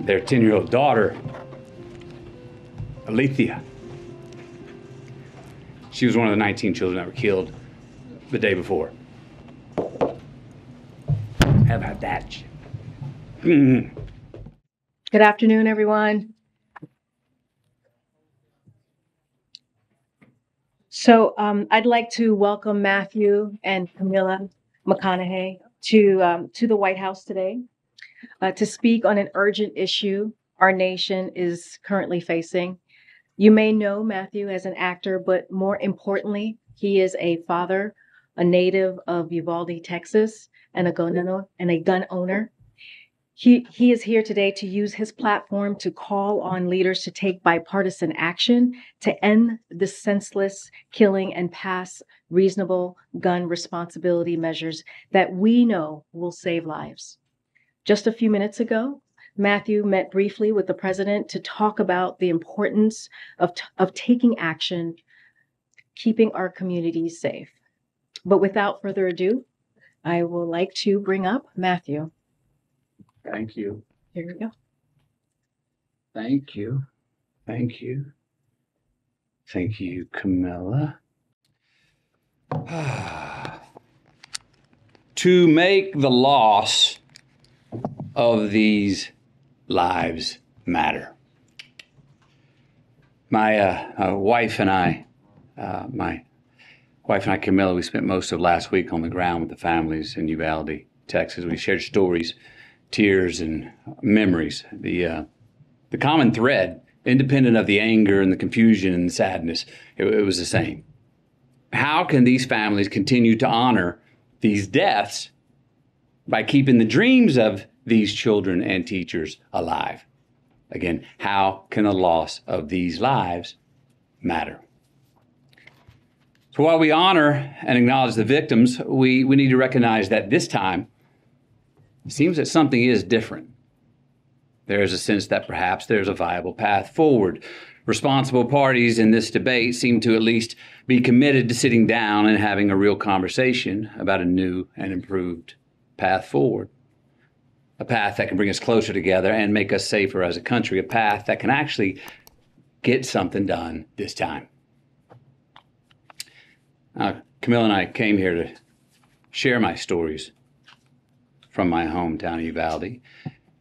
their 10-year-old daughter, Alithia. She was one of the 19 children that were killed the day before. How about that? Good afternoon, everyone. So I'd like to welcome Matthew and Camilla McConaughey to the White House today to speak on an urgent issue our nation is currently facing. You may know Matthew as an actor, but more importantly, he is a father, a native of Uvalde, Texas, and a gun owner. He is here today to use his platform to call on leaders to take bipartisan action to end the senseless killing and pass reasonable gun responsibility measures that we know will save lives. Just a few minutes ago, Matthew met briefly with the president to talk about the importance of taking action, keeping our communities safe. But without further ado, I will like to bring up Matthew. Thank you. Here we go. Thank you. Thank you. Thank you, Camilla. To make the loss of these lives matter. My wife and I, Camilla, we spent most of last week on the ground with the families in Uvalde, Texas. We shared stories, tears, and memories. The common thread, independent of the anger and the confusion and the sadness, it was the same. How can these families continue to honor these deaths by keeping the dreams of these children and teachers alive? Again, how can the loss of these lives matter? So while we honor and acknowledge the victims, we need to recognize that this time, it seems that something is different. There is a sense that perhaps there's a viable path forward. Responsible parties in this debate seem to at least be committed to sitting down and having a real conversation about a new and improved path forward. A path that can bring us closer together and make us safer as a country. A path that can actually get something done this time. Camilla and I came here to share my stories from my hometown, Uvalde.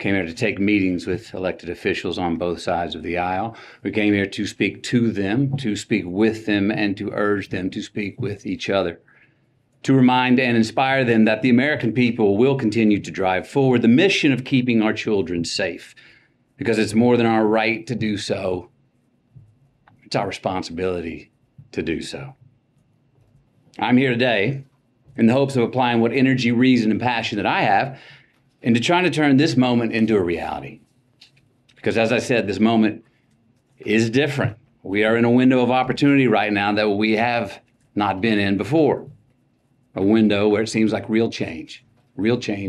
Came here to take meetings with elected officials on both sides of the aisle. We came here to speak to them, to speak with them, and to urge them to speak with each other, to remind and inspire them that the American people will continue to drive forward the mission of keeping our children safe, because it's more than our right to do so. It's our responsibility to do so. I'm here today in the hopes of applying what energy, reason, and passion that I have into trying to turn this moment into a reality. Because as I said, this moment is different. We are in a window of opportunity right now that we have not been in before. A window where it seems like real change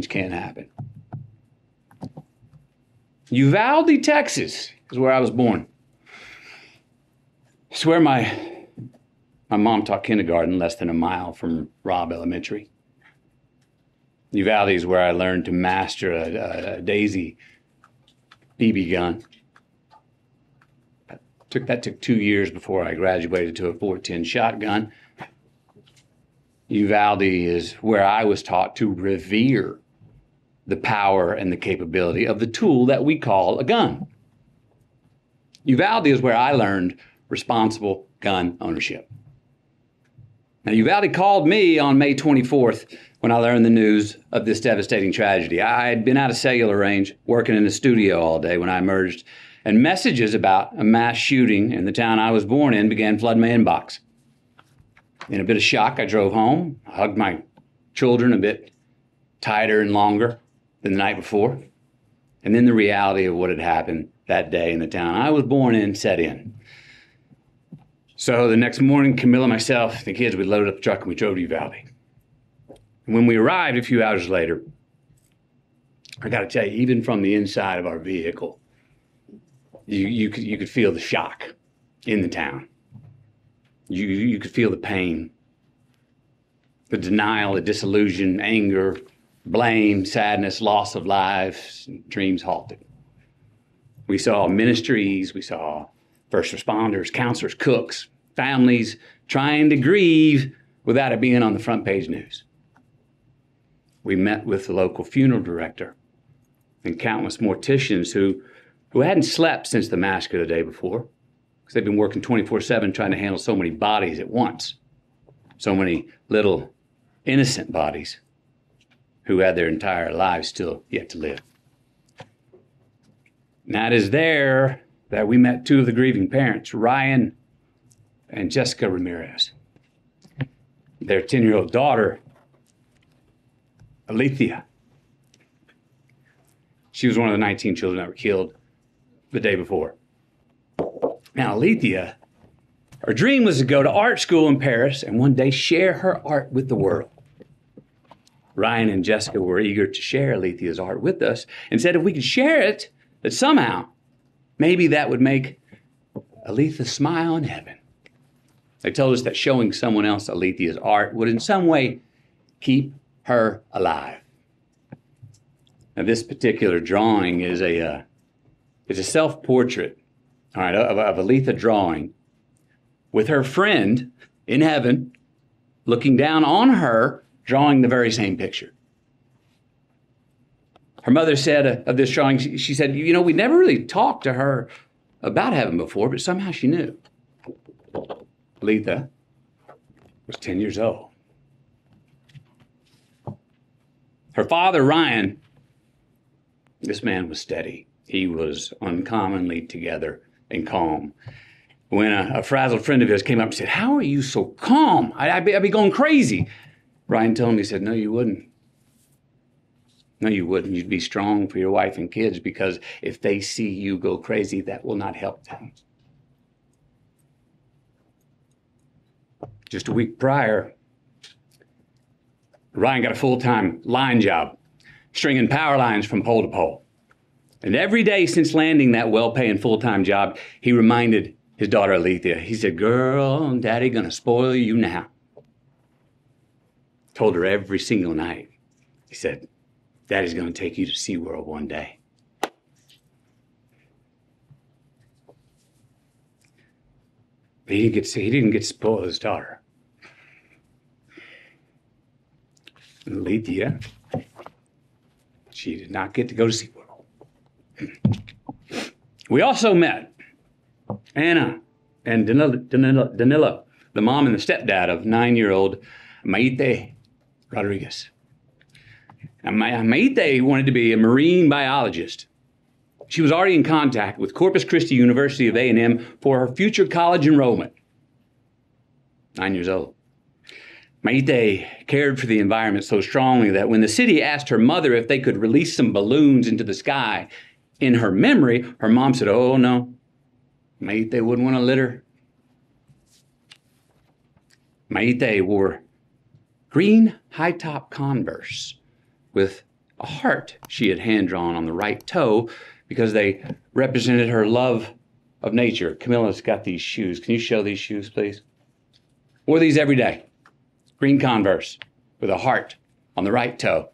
can happen. Uvalde, Texas is where I was born. It's where my mom taught kindergarten less than a mile from Robb Elementary. Uvalde is where I learned to master a Daisy BB gun. That took 2 years before I graduated to a .410 shotgun. Uvalde is where I was taught to revere the power and the capability of the tool that we call a gun. Uvalde is where I learned responsible gun ownership. Now, Uvalde called me on May 24th when I learned the news of this devastating tragedy. I had been out of cellular range, working in a studio all day when I emerged, and messages about a mass shooting in the town I was born in began flooding my inbox. In a bit of shock, I drove home. I hugged my children a bit tighter and longer than the night before. And then the reality of what had happened that day in the town I was born in set in. So the next morning, Camilla, myself, the kids, we loaded up the truck and we drove to Uvalde. And when we arrived a few hours later, I gotta tell you, even from the inside of our vehicle, you could feel the shock in the town. You could feel the pain, the denial, the disillusion, anger, blame, sadness, loss of lives, dreams halted. We saw ministries, we saw first responders, counselors, cooks, families trying to grieve without it being on the front page news. We met with the local funeral director and countless morticians who hadn't slept since the massacre the day before, because they've been working 24/7 trying to handle so many bodies at once, so many little innocent bodies who had their entire lives still yet to live. Now it is there that we met two of the grieving parents, Ryan and Jessica Ramirez. Their 10-year-old daughter, Alithia. She was one of the 19 children that were killed the day before. Now, Alithia, her dream was to go to art school in Paris and one day share her art with the world. Ryan and Jessica were eager to share Alithia's art with us and said if we could share it, that somehow, maybe that would make Alithia smile in heaven. They told us that showing someone else Alithia's art would in some way keep her alive. Now, this particular drawing is a self-portrait, all right, of Alithia drawing with her friend in heaven looking down on her, drawing the very same picture. Her mother said of this drawing, she said, you know, we never really talked to her about heaven before, but somehow she knew. Alithia was 10 years old. Her father, Ryan, this man was steady. He was uncommonly together and calm. When a frazzled friend of his came up and said, how are you so calm? I'd be going crazy. Ryan told him, he said, no, you wouldn't. No, you wouldn't. You'd be strong for your wife and kids, because if they see you go crazy, that will not help them. Just a week prior, Ryan got a full-time line job, stringing power lines from pole to pole. And every day since landing that well-paying full-time job, he reminded his daughter, Alithia. He said, girl, daddy gonna spoil you now. Told her every single night. He said, daddy's gonna take you to SeaWorld one day. But he didn't get to spoil his daughter. Alithia, she did not get to go to SeaWorld. We also met Anna and Danila, the mom and the stepdad of 9-year-old Maite Rodriguez. Now, Maite wanted to be a marine biologist. She was already in contact with Corpus Christi University of A&M for her future college enrollment. 9 years old. Maite cared for the environment so strongly that when the city asked her mother if they could release some balloons into the sky, in her memory, her mom said, oh no, Maite wouldn't want to litter. Maite wore green high-top Converse with a heart she had hand-drawn on the right toe because they represented her love of nature. Camilla's got these shoes. Can you show these shoes, please? Wore these every day. Green Converse with a heart on the right toe.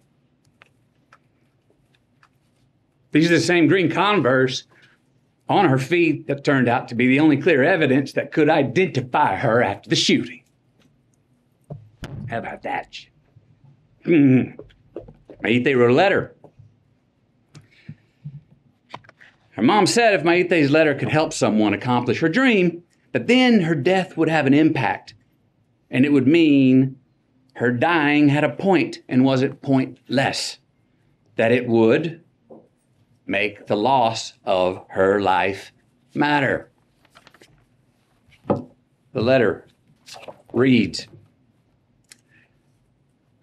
These are the same green Converse on her feet that turned out to be the only clear evidence that could identify her after the shooting. How about that? Maite wrote a letter. Her mom said if Maite's letter could help someone accomplish her dream, that then her death would have an impact. And it would mean her dying had a point and wasn't pointless. That it would make the loss of her life matter. The letter reads,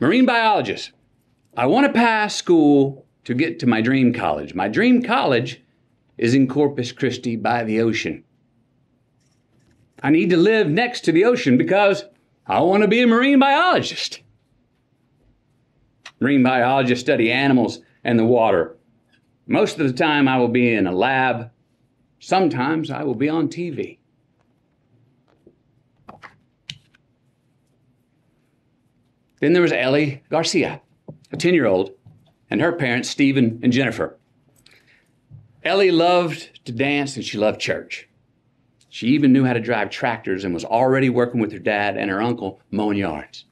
Marine biologist, I want to pass school to get to my dream college. My dream college is in Corpus Christi by the ocean. I need to live next to the ocean because I want to be a marine biologist. Marine biologists study animals and the water. Most of the time I will be in a lab. Sometimes I will be on TV. Then there was Ellie Garcia, a 10-year-old, and her parents, Stephen and Jennifer. Ellie loved to dance and she loved church. She even knew how to drive tractors and was already working with her dad and her uncle mowing yards.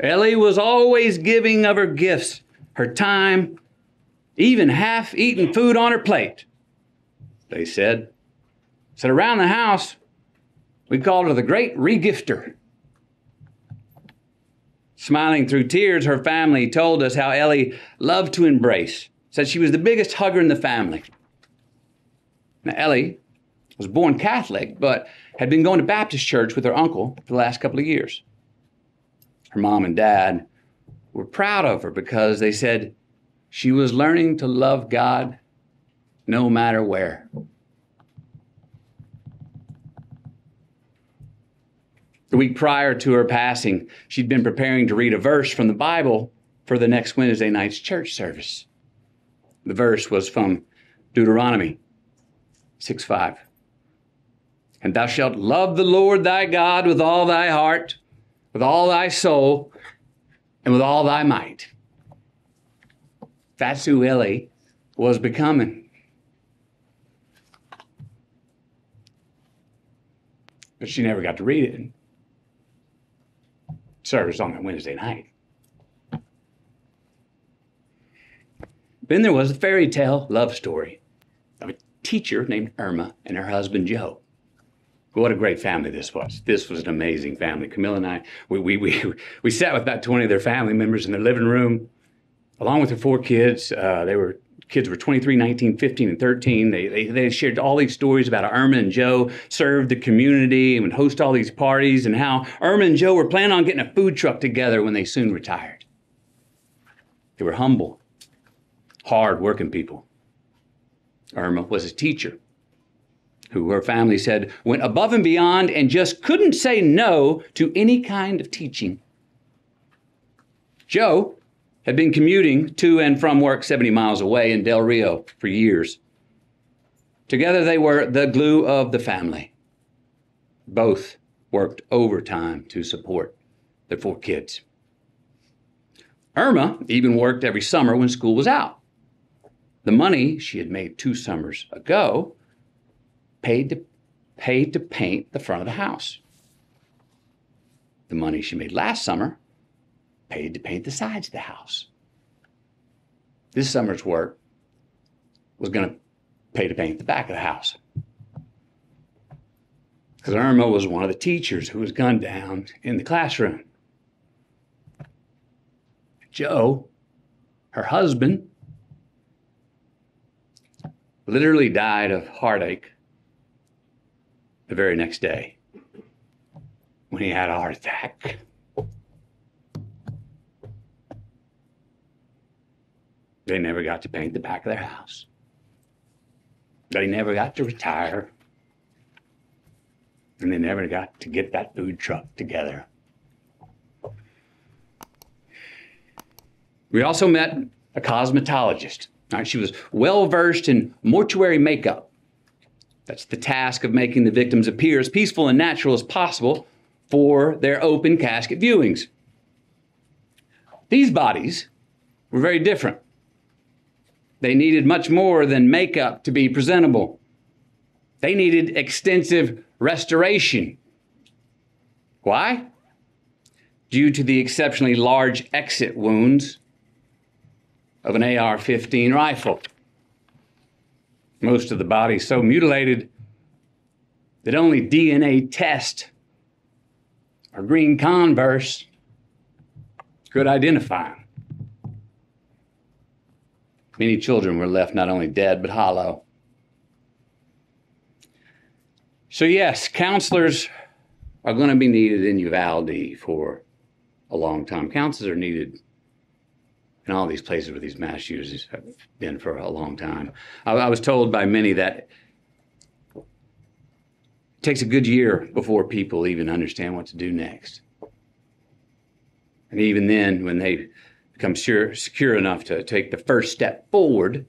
Ellie was always giving of her gifts, her time, even half-eaten food on her plate, they said. So around the house, we called her the great regifter. Smiling through tears, her family told us how Ellie loved to embrace, said she was the biggest hugger in the family. Now, Ellie was born Catholic, but had been going to Baptist church with her uncle for the last couple of years. Her mom and dad were proud of her because they said she was learning to love God no matter where. The week prior to her passing, she'd been preparing to read a verse from the Bible for the next Wednesday night's church service. The verse was from Deuteronomy 6:5. And thou shalt love the Lord thy God with all thy heart, with all thy soul, and with all thy might. That's who Ellie was becoming. But she never got to read it. Service on that Wednesday night. Then there was a fairy tale love story of a teacher named Irma and her husband, Joe. What a great family this was. This was an amazing family. Camilla and I, we sat with about 20 of their family members in their living room, along with their 4 kids. Kids were 23, 19, 15, and 13. They shared all these stories about how Irma and Joe served the community and would host all these parties, and how Irma and Joe were planning on getting a food truck together when they soon retired. They were humble, hard-working people. Irma was a teacher who her family said went above and beyond and just couldn't say no to any kind of teaching. Joe had been commuting to and from work 70 miles away in Del Rio for years. Together they were the glue of the family. Both worked overtime to support their 4 kids. Irma even worked every summer when school was out. The money she had made 2 summers ago paid to paint the front of the house. The money she made last summer paid to paint the sides of the house. This summer's work was going to pay to paint the back of the house. Because Irma was one of the teachers who was gunned down in the classroom. Joe, her husband, literally died of heartache the very next day when he had a heart attack. They never got to paint the back of their house. They never got to retire. And they never got to get that food truck together. We also met a cosmetologist. Right? She was well-versed in mortuary makeup. That's the task of making the victims appear as peaceful and natural as possible for their open casket viewings. These bodies were very different. They needed much more than makeup to be presentable. They needed extensive restoration. Why? Due to the exceptionally large exit wounds of an AR-15 rifle. Most of the body so mutilated that only DNA test or green Converse could identify them. Many children were left not only dead, but hollow. So yes, counselors are going to be needed in Uvalde for a long time. Counselors are needed in all these places where these mass shooters have been for a long time. I was told by many that it takes a good year before people even understand what to do next. And even then, when they become secure enough to take the first step forward,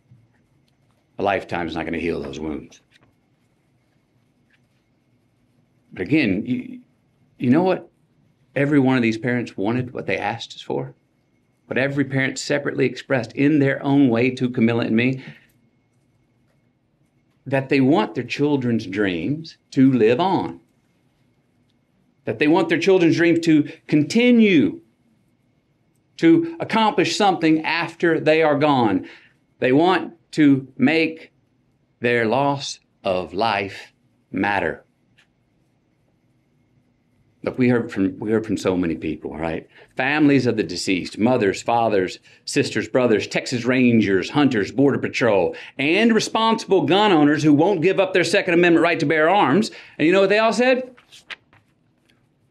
a lifetime is not going to heal those wounds. But again, you know what every one of these parents wanted, what they asked us for? What every parent separately expressed in their own way to Camilla and me? that they want their children's dreams to live on, that they want their children's dreams to continue to accomplish something after they are gone. They want to make their loss of life matter. Look, we heard from so many people, right? Families of the deceased, mothers, fathers, sisters, brothers, Texas Rangers, hunters, Border Patrol, and responsible gun owners who won't give up their Second Amendment right to bear arms. And you know what they all said?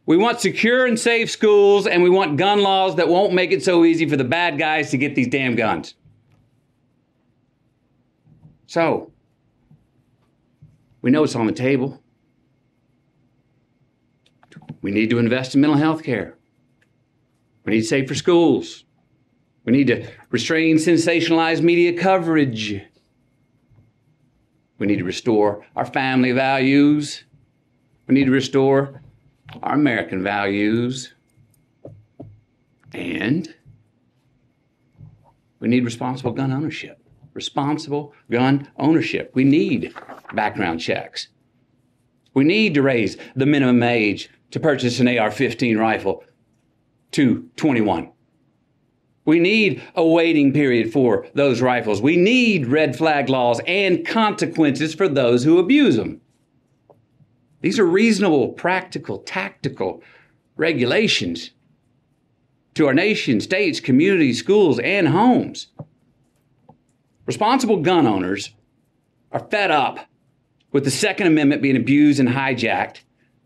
We want secure and safe schools, and we want gun laws that won't make it so easy for the bad guys to get these damn guns. So, we know it's on the table. We need to invest in mental health care. We need safer schools. We need to restrain sensationalized media coverage. We need to restore our family values. We need to restore our American values. And we need responsible gun ownership. Responsible gun ownership. We need background checks. We need to raise the minimum age to purchase an AR-15 rifle to 21. We need a waiting period for those rifles. We need red flag laws and consequences for those who abuse them. These are reasonable, practical, tactical regulations to our nation, states, communities, schools, and homes. Responsible gun owners are fed up with the Second Amendment being abused and hijacked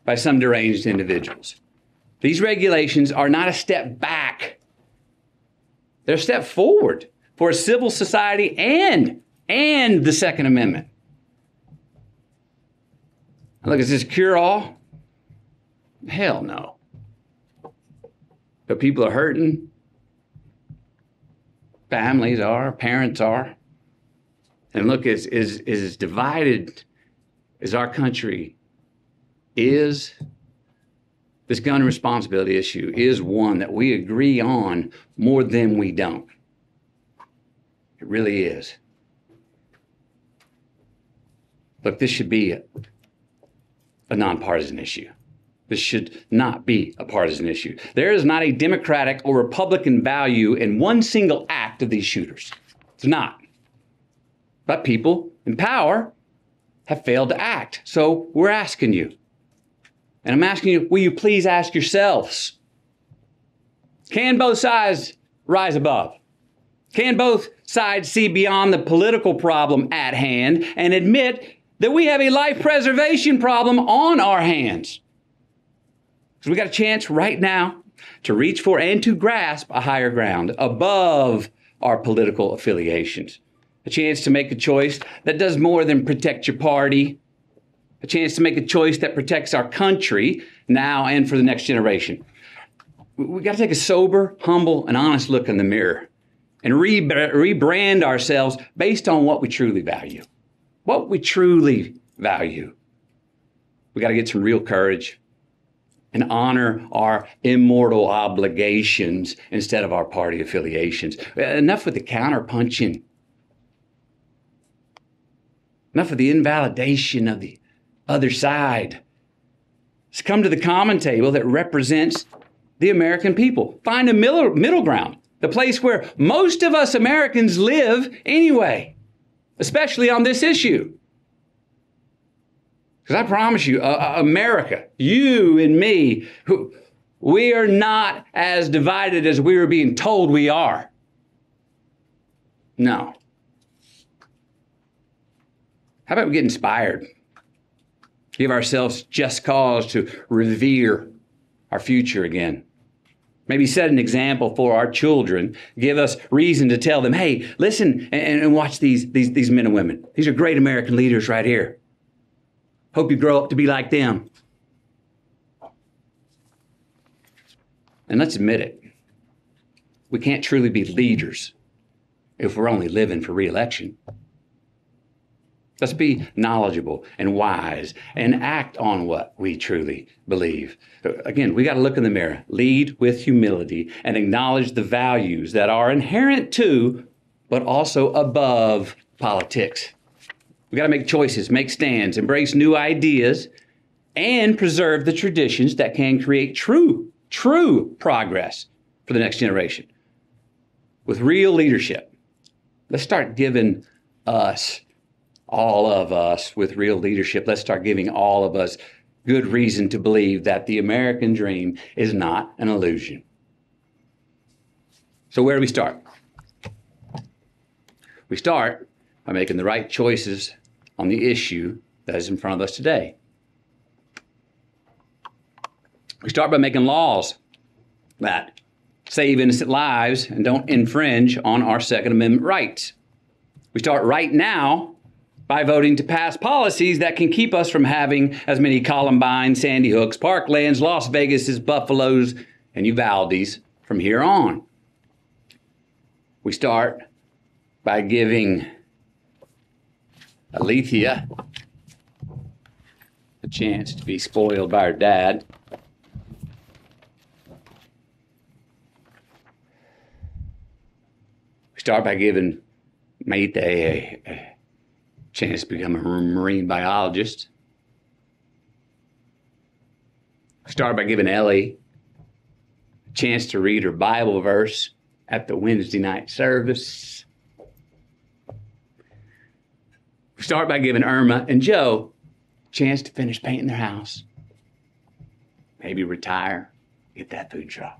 by some deranged individuals. These regulations are not a step back. They're a step forward for a civil society and the Second Amendment. Look, is this cure-all? Hell no. But people are hurting. Families are, parents are. And look, as divided as our country is, this gun responsibility issue is one that we agree on more than we don't. It really is. Look, this should be a nonpartisan issue. This should not be a partisan issue. There is not a Democratic or Republican value in one single act of these shooters. It's not. But people in power have failed to act. So we're asking you. And I'm asking you, will you please ask yourselves, can both sides rise above? Can both sides see beyond the political problem at hand and admit that we have a life preservation problem on our hands? Because we got a chance right now to reach for and to grasp a higher ground above our political affiliations. A chance to make a choice that does more than protect your party. A chance to make a choice that protects our country now and for the next generation. We've got to take a sober, humble, and honest look in the mirror and rebrand ourselves based on what we truly value. What we truly value. We've got to get some real courage and honor our immortal obligations instead of our party affiliations. Enough with the counterpunching. Enough of the invalidation of the other side. It's come to the common table that represents the American people. Find a middle ground, the place where most of us Americans live anyway, especially on this issue. Because I promise you, America, you and me, we are not as divided as we are being told we are. No. How about we get inspired? Give ourselves just cause to revere our future again. Maybe set an example for our children. Give us reason to tell them, hey, listen and watch these men and women. These are great American leaders right here. Hope you grow up to be like them. And let's admit it. We can't truly be leaders if we're only living for re-election. Let's be knowledgeable and wise and act on what we truly believe. Again, we got to look in the mirror, lead with humility, and acknowledge the values that are inherent to, but also above politics. We got to make choices, make stands, embrace new ideas, and preserve the traditions that can create true progress for the next generation. With real leadership, let's start giving us, all of us, with real leadership, let's start giving all of us good reason to believe that the American dream is not an illusion. So where do we start? We start by making the right choices on the issue that is in front of us today. We start by making laws that save innocent lives and don't infringe on our Second Amendment rights. We start right now by voting to pass policies that can keep us from having as many Columbine, Sandy Hooks, Parklands, Las Vegases, Buffaloes, and Uvaldes from here on. We start by giving Alithia a chance to be spoiled by her dad. Start by giving Maite a chance to become a marine biologist. Start by giving Ellie a chance to read her Bible verse at the Wednesday night service. Start by giving Irma and Joe a chance to finish painting their house. Maybe retire, get that food truck.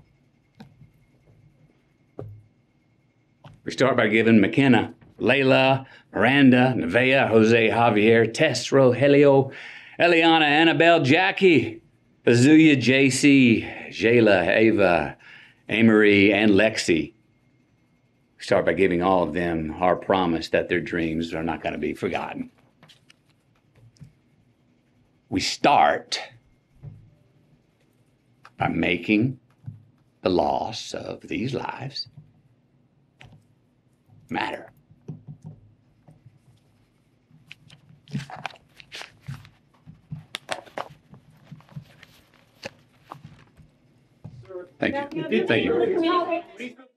We start by giving McKenna, Layla, Miranda, Nevaeh, Jose, Javier, Tess, Rogelio, Eliana, Annabelle, Jackie, Azuya, JC, Jayla, Ava, Amory, and Lexi. We start by giving all of them our promise that their dreams are not going to be forgotten. We start by making the loss of these lives matter. Thank you. Thank you.